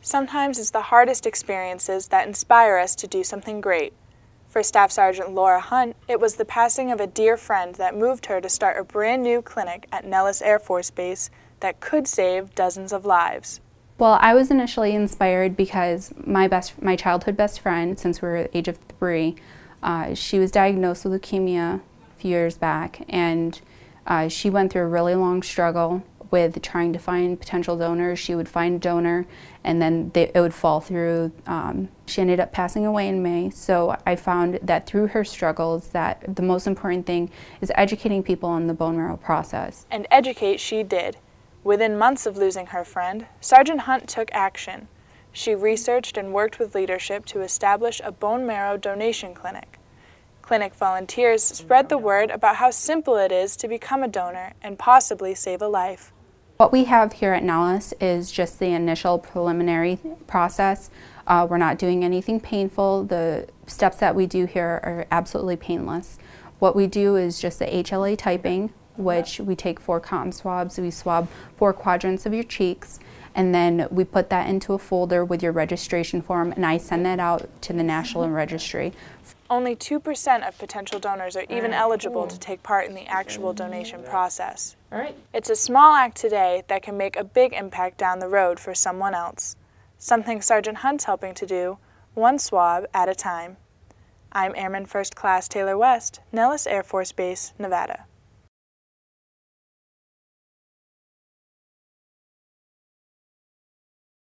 Sometimes it's the hardest experiences that inspire us to do something great. For Staff Sergeant Laura Hunt, it was the passing of a dear friend that moved her to start a brand new clinic at Nellis Air Force Base that could save dozens of lives. Well, I was initially inspired because my childhood best friend, since we were the age of 3, she was diagnosed with leukemia a few years back, and she went through a really long struggle with trying to find potential donors. She would find a donor, and then it would fall through. She ended up passing away in May, so I found that through her struggles that the most important thing is educating people on the bone marrow process. And educate she did. Within months of losing her friend, Sergeant Hunt took action. She researched and worked with leadership to establish a bone marrow donation clinic. Clinic volunteers spread the word about how simple it is to become a donor and possibly save a life. What we have here at NALIS is just the initial preliminary process. We're not doing anything painful. The steps that we do here are absolutely painless. What we do is just the HLA typing, which we take 4 cotton swabs, we swab 4 quadrants of your cheeks, and then we put that into a folder with your registration form, and I send that out to the National Registry. Only 2% of potential donors are even eligible to take part in the actual donation process. It's a small act today that can make a big impact down the road for someone else, something Sergeant Hunt's helping to do, 1 swab at a time. I'm Airman First Class Taylor West, Nellis Air Force Base, Nevada.